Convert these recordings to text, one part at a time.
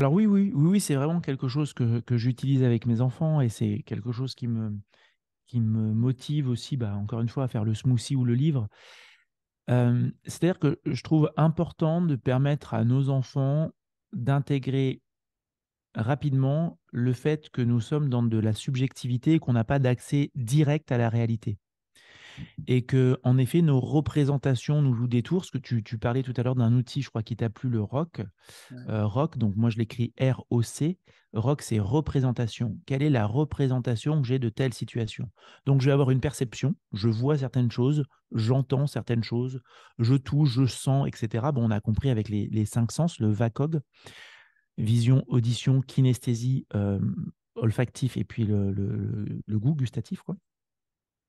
Alors oui, c'est vraiment quelque chose que j'utilise avec mes enfants et c'est quelque chose qui me motive aussi, encore une fois, à faire le smoothie ou le livre. C'est-à-dire que je trouve important de permettre à nos enfants d'intégrer rapidement le fait que nous sommes dans de la subjectivité et qu'on n'a pas d'accès direct à la réalité. Et que, en effet, nos représentations nous jouent des tours. Parce que tu parlais tout à l'heure d'un outil, je crois, qui t'a plu, le ROC. ROC, donc moi je l'écris ROC. ROC, c'est représentation. Quelle est la représentation que j'ai de telle situation? Donc je vais avoir une perception, je vois certaines choses, j'entends certaines choses, je touche, je sens, etc. Bon, on a compris avec les 5 sens, le VACOG, vision, audition, kinesthésie, olfactif et puis le goût gustatif, quoi.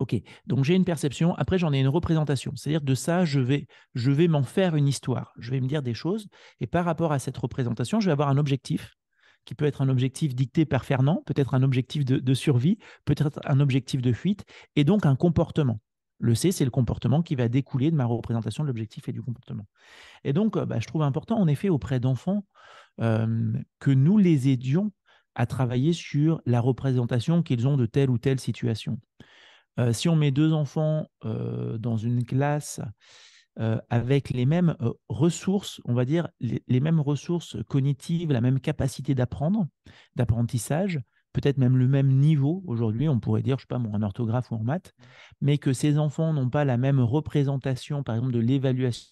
Ok, donc j'ai une perception, après j'en ai une représentation, c'est-à-dire de ça, je vais m'en faire une histoire, je vais me dire des choses, et par rapport à cette représentation, je vais avoir un objectif, qui peut être un objectif dicté par Fernand, peut-être un objectif de survie, peut-être un objectif de fuite, et donc un comportement. Le C, c'est le comportement qui va découler de ma représentation de l'objectif et du comportement. Et donc, je trouve important, en effet, auprès d'enfants, que nous les aidions à travailler sur la représentation qu'ils ont de telle ou telle situation. Si on met 2 enfants dans une classe avec les mêmes ressources, on va dire les mêmes ressources cognitives, la même capacité d'apprendre, d'apprentissage, peut-être même le même niveau aujourd'hui, on pourrait dire, je ne sais pas, en orthographe ou en maths, mais que ces enfants n'ont pas la même représentation, par exemple, de l'évaluation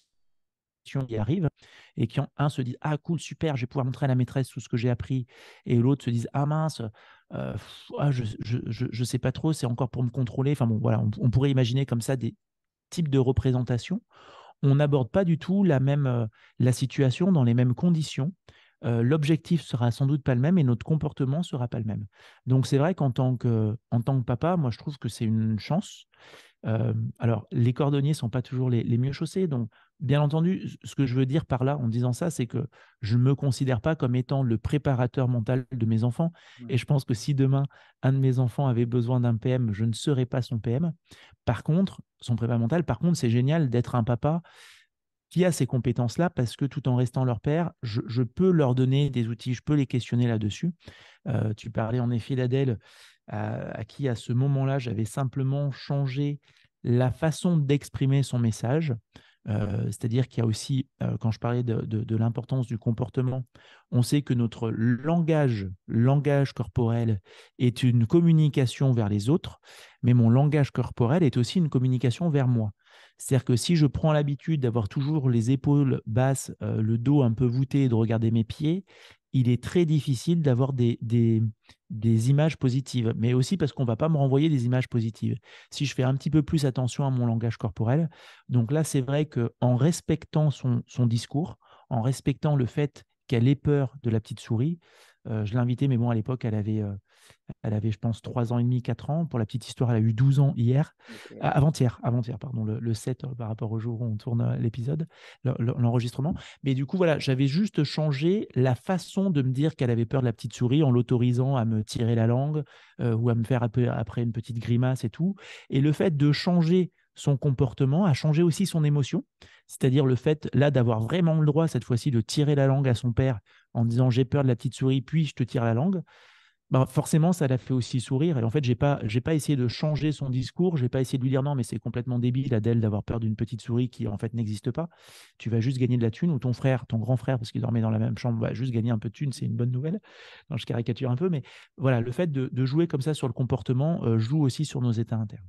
qui arrive, et qui en un se dit « Ah cool, super, je vais pouvoir montrer à la maîtresse tout ce que j'ai appris », et l'autre se dit « Ah mince, je ne sais pas trop, c'est encore pour me contrôler ». Enfin bon, voilà, on pourrait imaginer comme ça des types de représentations. On n'aborde pas du tout la situation dans les mêmes conditions. L'objectif sera sans doute pas le même et notre comportement sera pas le même. Donc c'est vrai qu'en tant que papa, moi je trouve que c'est une chance. Alors les cordonniers sont pas toujours les mieux chaussés, donc bien entendu, ce que je veux dire par là en disant ça, c'est que je ne me considère pas comme étant le préparateur mental de mes enfants. Et je pense que si demain, un de mes enfants avait besoin d'un PM, je ne serais pas son PM. Par contre, son prépa mental, par contre, c'est génial d'être un papa qui a ces compétences-là, parce que tout en restant leur père, je peux leur donner des outils, je peux les questionner là-dessus. Tu parlais en effet d'Adèle, à qui à ce moment-là, j'avais simplement changé la façon d'exprimer son message. C'est-à-dire qu'il y a aussi, quand je parlais de l'importance du comportement, on sait que notre langage corporel est une communication vers les autres, mais mon langage corporel est aussi une communication vers moi. C'est-à-dire que si je prends l'habitude d'avoir toujours les épaules basses, le dos un peu voûté et de regarder mes pieds, il est très difficile d'avoir des images positives, mais aussi parce qu'on ne va pas me renvoyer des images positives. Si je fais un petit peu plus attention à mon langage corporel, donc là, c'est vrai qu'en respectant son discours, en respectant le fait qu'elle ait peur de la petite souris, je l'invitais, mais bon, à l'époque, elle avait, je pense, 3 ans et demi, 4 ans. Pour la petite histoire, elle a eu 12 ans hier. Okay. Avant-hier, pardon, le 7 par rapport au jour où on tourne l'épisode, l'enregistrement. Mais du coup, voilà, j'avais juste changé la façon de me dire qu'elle avait peur de la petite souris en l'autorisant à me tirer la langue ou à me faire après une petite grimace et tout. Et le fait de changer son comportement, a changé aussi son émotion, c'est-à-dire le fait là d'avoir vraiment le droit cette fois-ci de tirer la langue à son père en disant j'ai peur de la petite souris, puis je te tire la langue. Forcément, ça l'a fait aussi sourire. Et en fait, j'ai pas essayé de changer son discours. J'ai pas essayé de lui dire non, mais c'est complètement débile, Adèle, d'avoir peur d'une petite souris qui en fait n'existe pas. Tu vas juste gagner de la thune, ou ton frère, ton grand frère, parce qu'il dormait dans la même chambre, va juste gagner un peu de thune. C'est une bonne nouvelle. Non, je caricature un peu, mais voilà, le fait de jouer comme ça sur le comportement joue aussi sur nos états internes.